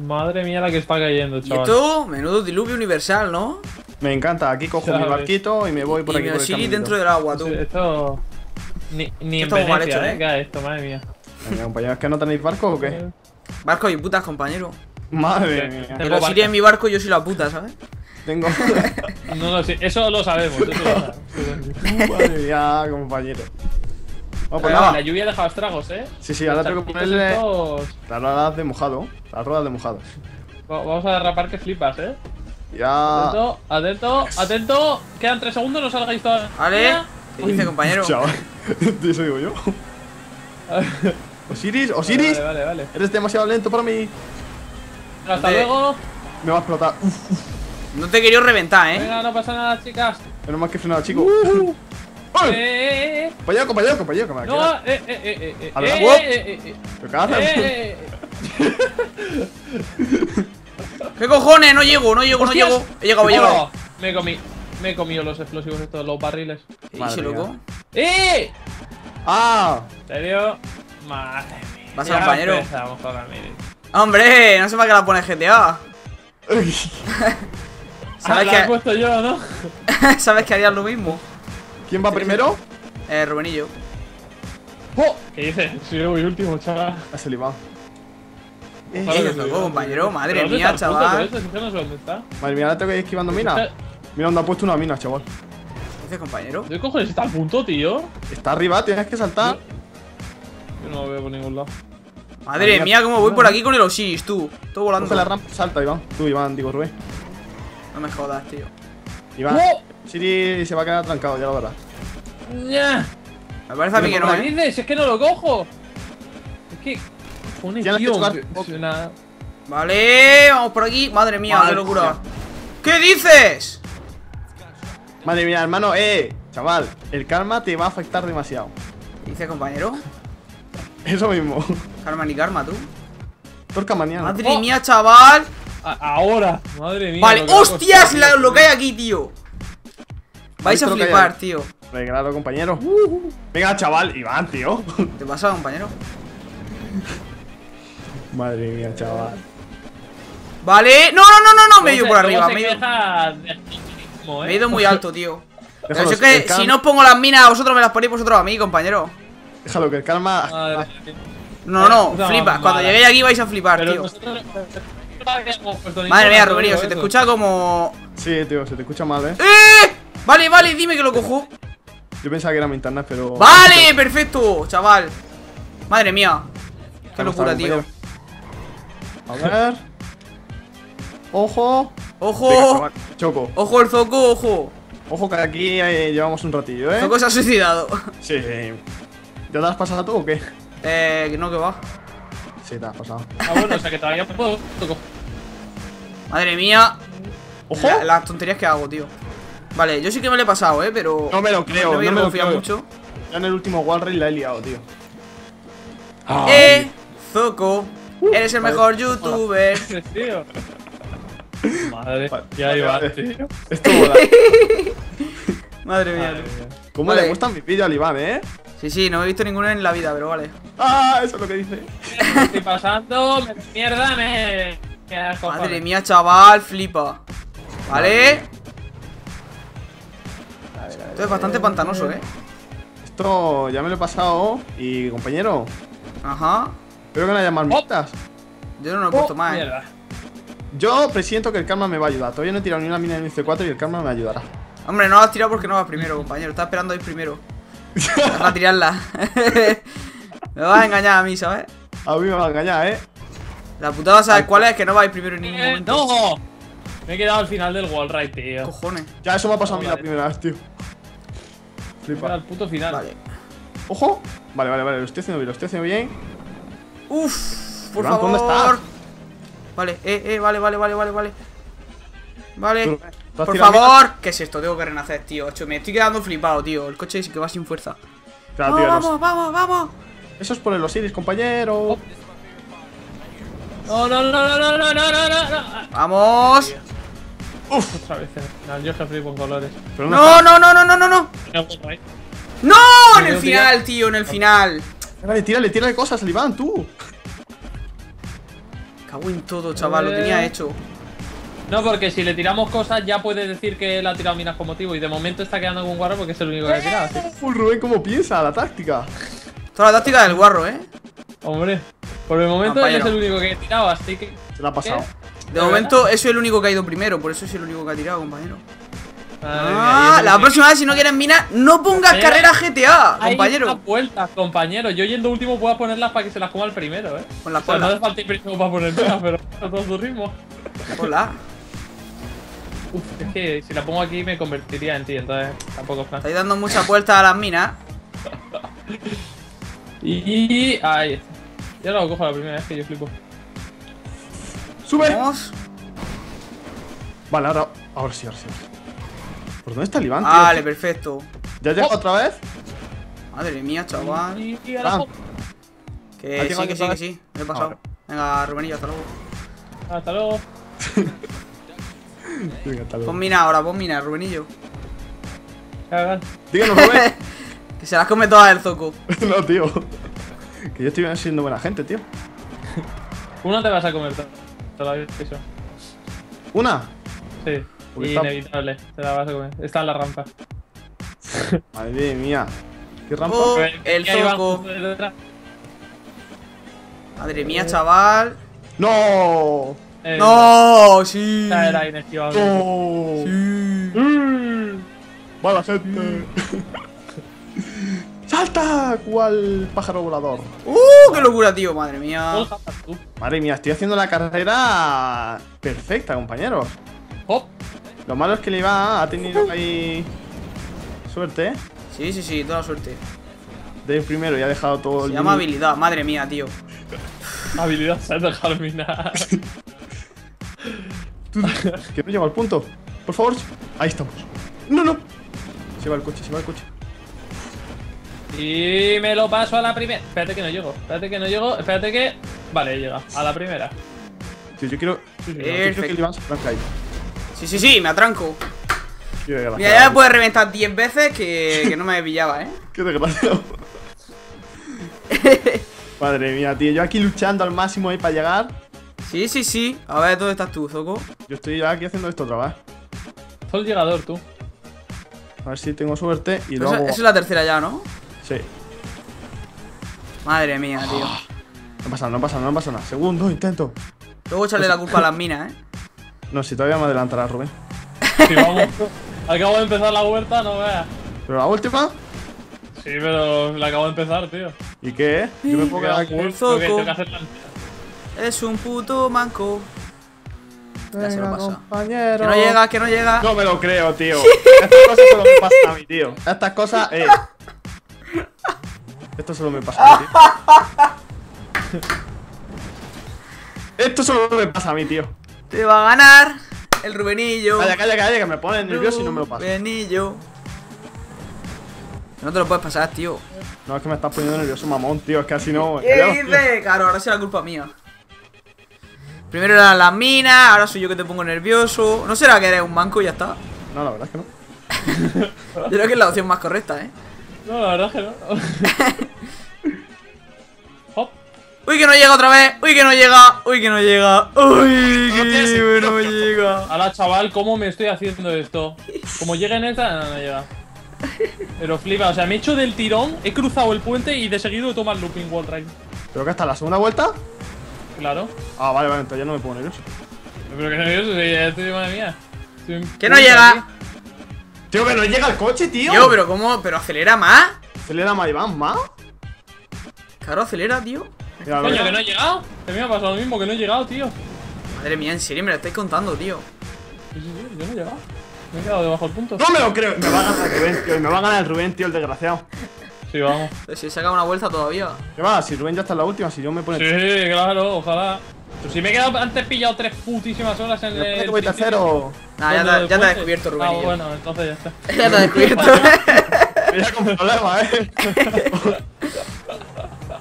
Madre mía la que está cayendo, chaval. ¿Y tú? Menudo diluvio universal, ¿no? Me encanta, aquí cojo mi barquito y me voy por aquí. Y me sigue dentro del agua, tú. Esto... Ni en Venecia, ¿eh? Esto, madre mía. Compañeros, ¿es que no tenéis barcos o qué? Barcos y putas, compañero. Madre mía. El Osiris en mi barco y yo soy la puta, ¿sabes? Tengo... No, eso lo sabemos. Madre mía, compañero. Oh, pues nada. La lluvia ha dejado estragos, ¿eh? Sí, ahora tengo que ponerle las ruedas de mojado. Las ruedas de mojado. Vamos a derrapar que flipas, ¿eh? Ya. Atento, atento, atento. Quedan 3 segundos, no salgáis todas. Vale. ¿Qué dice, compañero? Chao. Eso digo yo. Osiris. Vale. Eres demasiado lento para mí. Hasta luego. Me va a explotar. No te quería reventar, ¿eh? Venga, no pasa nada, chicas. Menos mal que he frenado, chico. Compañero, que me no, a ver, ¿qué haces? ¿Qué cojones? No llego. He llegado. Me he comido los explosivos estos, los barriles. ¿Y ese loco? ¡Eh! ¡Ah! ¿En serio? Madre mía. Vas a compañero. Hombre, no se me ha quedado poner GTA. ¿Sabes que he puesto yo, no? ¿Sabes que harías lo mismo? ¿Quién va primero? Rubenillo. ¡Oh! ¿Qué dices? Soy yo último, chaval. Has limado. ¿Qué loco, compañero? Madre mía, chaval. Madre mía, ahora tengo que ir esquivando minas. Mira dónde ha puesto una mina, chaval. ¿Qué dices, compañero? ¿Qué cojones está al punto, tío? Está arriba, tienes que saltar. Yo no lo veo por ningún lado. Madre mía, cómo voy por aquí con el Osiris, tú. Todo volando. La rampa, salta, Iván. Tú, Iván, digo, Rubén. No me jodas, tío. Iván. Siri se va a quedar trancado, ya lo verás. Me parece a mí que no. ¿Qué dices? Es que no lo cojo. Es que... Pone, tío. Vale, vamos por aquí. Madre mía, qué locura. ¿Qué dices? Madre mía, hermano. Chaval, el karma te va a afectar demasiado. ¿Qué dices, compañero? Eso mismo. Karma ni karma, tú. Torca mañana. Madre mía, chaval. Ahora. Madre mía. Vale, hostias lo que hay aquí, tío. Vais a flipar, tío. Regalado, compañero. Venga, chaval, Iván, tío. ¿Te pasa, compañero? Madre mía, chaval. Vale. No, me he ido por arriba. Me he ido muy alto, tío. Pero es que si no os pongo las minas, vosotros me las ponéis vosotros a mí, compañero. Déjalo, que el calma. No, flipas. Cuando lleguéis aquí vais a flipar, tío. Madre mía, Rubenillo, se te escucha como... Sí, tío, se te escucha mal, ¿eh? ¡Eh! Vale, dime que lo cojo. Yo pensaba que era mi internet, pero... ¡Vale! ¡Perfecto, chaval! Madre mía. Qué locura, tío. A ver... ¡Ojo! Choco. ¡Ojo el Zoco, ojo! Ojo que aquí llevamos un ratillo, ¿eh? Zoco se ha suicidado. Sí. ¿Ya te has pasado tú o qué? No, que va. Sí, te has pasado. Ah, bueno, o sea que todavía puedo... Madre mía. ¡Ojo! Las tonterías que hago, tío. Vale, yo sí que me lo he pasado, pero... No me lo creo, no me lo creo mucho. Ya en el último Wallride la he liado, tío. Zoco, eres el mejor youtuber. Tío. Madre, ya iba, tío. Esto mola. Madre mía, tío. ¿Cómo le gustan mis vídeos al Iván, eh? Sí, no he visto ninguno en la vida, pero vale. ¡Ah! Eso es lo que dice. ¿Qué estoy pasando? ¡Mierda, me! Madre mía, chaval, flipa. Vale. Esto es bastante pantanoso, Esto ya me lo he pasado. Y, compañero. Ajá. Espero que no haya más minas. Yo no lo he puesto más, mierda. Yo presiento que el karma me va a ayudar. Todavía no he tirado ni una mina en el C4 y el karma me ayudará. Hombre, no la has tirado porque no vas primero, compañero. Estás esperando a ir primero. Vas a tirarla. Me vas a engañar a mí, ¿sabes? A mí me vas a engañar, La putada, ¿sabes cuál es? Que no vais primero en ningún momento. ¡No! Me he quedado al final del Wallride, tío. Cojones. Ya eso me ha pasado a mí la primera vez, tío. Flipa. Al puto final. Vale. ¡Ojo! Vale, lo estoy haciendo bien. Uff, por favor. ¿Dónde estás? Vale, vale. Vale. Por favor. ¿Qué es esto? Tengo que renacer, tío. Me estoy quedando flipado, tío. El coche dice que va sin fuerza. Vamos. Eso es por el Osiris, compañero. No. Vamos. Uff, otra vez. Yo se flipo en colores. No. ¡No! En el final, tío, en el final. Tírale cosas, Iván, tú. Cago en todo, chaval, lo tenía hecho. No, porque si le tiramos cosas ya puede decir que le ha tirado minas con motivo. Y de momento está quedando con guarro porque es el único que ha tirado. Full Rubén, ¿cómo piensa la táctica? Toda la táctica del guarro, ¿eh? Hombre, por el momento él es el único que ha tirado, así que... Se la ha pasado. De momento eso es el único que ha ido primero, por eso es el único que ha tirado, compañero. Ah, la próxima vez si no quieres minas, no pongas carrera GTA, compañero. Hay puertas, compañero. Yo yendo último puedo ponerlas para que se las coma el primero, ¿eh? Con las cuerdas. No hace falta ir primero para poner minas, pero a todo su ritmo. Hola. Uf, es que si la pongo aquí me convertiría en ti, entonces tampoco es plan. Estáis dando muchas vueltas a las minas. Y ahí está. Ya lo cojo la primera vez que yo flipo. ¡Sube! Vamos. Vale, ahora sí, ahora sí. ¿Por dónde está el Iván, tío? Vale, perfecto. ¿Ya llegó otra vez? Madre mía, chaval. Que sí, que sí, que sí. Me he pasado. Venga, Rubenillo, hasta luego. Hasta luego. Pon mina ahora, pon mina, Rubenillo. Díganos, Rubén. Que se las come todas el Zoco. No, tío. Que yo estoy siendo buena gente, tío. Una te vas a comer todavía. ¿Una? Sí. Porque inevitable, te la vas a comer. Está en la rampa. Madre mía. ¿Qué rampa? Oh, el Zoco. Madre mía, chaval. ¡No! ¡No! ¡Sí! Era inexcusable. ¡No! ¡Sí! ¡Mala gente! ¡Salta! ¿Cuál pájaro volador? ¡Uh! ¡Qué locura, tío! ¡Madre mía! ¡Madre mía! Estoy haciendo la carrera perfecta, compañeros. ¡Oh! Lo malo es que le iba a tener ahí... Suerte, ¿eh? Sí, sí, sí. Toda suerte. De primero y ha dejado todo el... Se llama habilidad. Madre mía, tío. Habilidad se ha dejado minar. Que no lleva al punto. Por favor. Ahí estamos. No, no. Se va el coche, se va el coche. Y me lo paso a la primera. Espérate que no llego. Espérate que no llego. Espérate que... Vale, llega. A la primera. Tío, yo quiero... Yo creo que el Iván se tranca ahí. Sí, sí, sí. Me atranco. Mira, ya me puedes reventar 10 veces que no me pillaba, ¿eh? Qué desgraciado. Madre mía, tío. Yo aquí luchando al máximo ahí para llegar. Sí, sí, sí. A ver, ¿dónde estás tú, Zoco? Yo estoy ya aquí haciendo esto otra vez. Soy el llegador, tú. A ver si tengo suerte y luego... Esa es la tercera ya, ¿no? Sí. Madre mía, tío. No pasa nada, no pasa nada, no pasa nada. Segundo intento. Luego echarle la culpa a las minas, ¿eh? No, si todavía me adelantará, Rubén. Sí, vamos. Acabo de empezar la vuelta, no veas. ¿Pero la última? Sí, pero la acabo de empezar, tío. ¿Y qué es? Yo me puedo quedar aquí. Es un puto manco. Ya se lo pasa. Compañero. Que no llega, que no llega. No me lo creo, tío. Estas cosas solo me pasan a mí, tío. Estas cosas, Esto solo me pasa a mí, tío. Esto solo me pasa a mí, tío. Te va a ganar el Rubenillo. Calla, calla, calla, que me pones nervioso y no me lo paso. Rubenillo. No te lo puedes pasar, tío. No, es que me estás poniendo nervioso, mamón, tío. Es que así no. ¿Qué dices? Claro, ahora sí la culpa mía. Primero eran las minas, ahora soy yo que te pongo nervioso. ¿No será que eres un manco y ya está? No, la verdad es que no. Yo creo que es la opción más correcta, ¿eh? No, la verdad es que no. Hop. Uy, que no llega otra vez. Uy, que no llega. Uy, que no llega. Uy, que no llega. Ahora, chaval, ¿cómo me estoy haciendo esto? Como llega en esta, no, no llega. Pero flipa, o sea, me he hecho del tirón, he cruzado el puente y de seguido he tomado el looping Wallride. ¿Pero que hasta la segunda vuelta? Claro. Ah, vale, vale, entonces ya no me pongo nervioso. Pero que nervioso, ya estoy, madre mía. Que no llega. Tío, que no llega el coche, tío. Tío, pero ¿cómo? ¿Pero acelera más? ¿Acelera más, Iván, más? Claro, acelera, tío. Mira, coño, que no he llegado. A mí me ha pasado lo mismo, que no he llegado, tío. Madre mía, en serio, me lo estáis contando, tío. Sí, yo no he llegado. Me he quedado debajo del punto. ¡No me lo creo! Me va a ganar el Rubén, tío. Me va a ganar el Rubén, tío, el desgraciado. Sí, vamos. Pero si saca una vuelta todavía. ¿Qué va? Si Rubén ya está en la última, si yo me pone... Sí, claro, ojalá. Pero si me he quedado antes pillado 3 putísimas horas en el... ¿Te voy tercero? Nah, ya te ha descubierto, Rubén. Ah, bueno, entonces ya está. Ya te ha descubierto. Ya con problemas, ¿eh?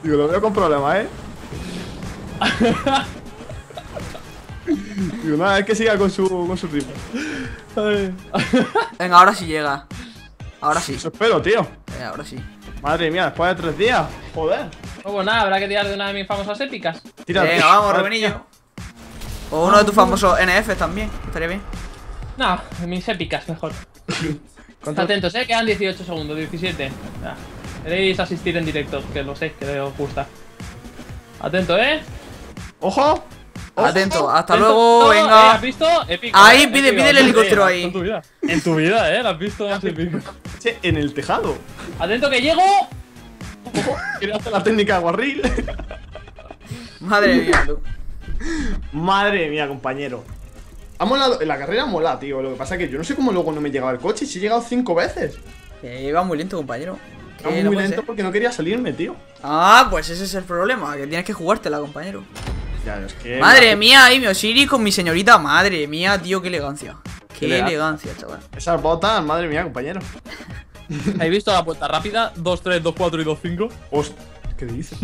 Digo, lo veo con problemas, ¿eh? Digo, nada, es que siga con su ritmo. Venga, ahora sí llega. Ahora sí. Eso espero, tío. Ahora sí. Madre mía, después de 3 días. Joder. No, pues nada, habrá que tirar de una de mis famosas épicas. Tira, venga, vamos, Rubenillo. O uno de tus famosos NFs también, estaría bien. No, mis épicas mejor. Atentos, quedan 18 segundos, 17. Nah. Queréis asistir en directo, que lo sé, que os gusta. Atento, ¡Ojo! Atento, hasta atento, luego, venga. ¿Has visto? Épico. Ahí, pide el helicóptero ahí. En tu vida, ¿la has visto? Más épico. Che, en el tejado. Atento que llego. Quería hacer la técnica de guarril. Madre mía, tú. Madre mía, compañero. Ha molado, la carrera mola, tío. Lo que pasa es que yo no sé cómo luego no me he llegado el coche. Si he llegado 5 veces. Iba muy lento, compañero. Iba muy lento porque no quería salirme, tío. Ah, pues ese es el problema, que tienes que jugártela, compañero. Ya, es que madre mía, ahí mi Osiris con mi señorita. Madre mía, tío, qué elegancia. Qué elegancia, chaval. Esas botas, madre mía, compañero. ¿Habéis visto la puerta rápida? 2, 3, 2, 4 y 2, 5. Hostia, ¿qué dices?